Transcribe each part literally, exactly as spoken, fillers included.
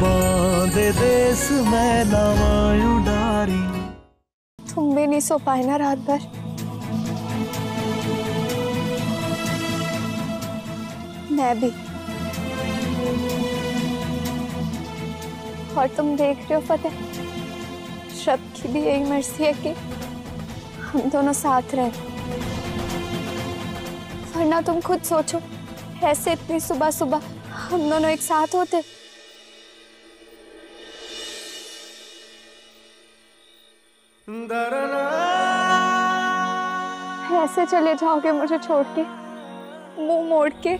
बांधे देश में नवायु डारी। तुम भी नहीं सो पाए ना रात भर? मैं भी। और तुम देख रहे हो फतेह, शब्द की भी यही मर्जी है कि हम दोनों साथ रहें। वरना तुम खुद सोचो, ऐसे इतनी सुबह सुबह हम दोनों एक साथ होते। ऐसे चले जाओगे मुझे छोड़ के, मुंह मोड़ के?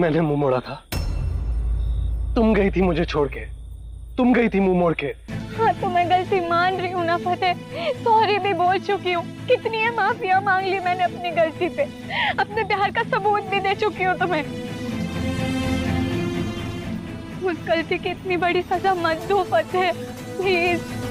मैंने मुंह मोड़ा था, तुम गई थी मुझे छोड़ के, तुम गई थी मुंह मोड़ के। हाँ, तो मैं गलती मान रही हूँ ना फतेह, सॉरी भी बोल चुकी हूँ, कितनी है माफिया मांग ली मैंने अपनी गलती पे, अपने प्यार का सबूत भी दे चुकी हूँ तुम्हें। उस गलती की इतनी बड़ी सजा मत दो फतेह प्लीज।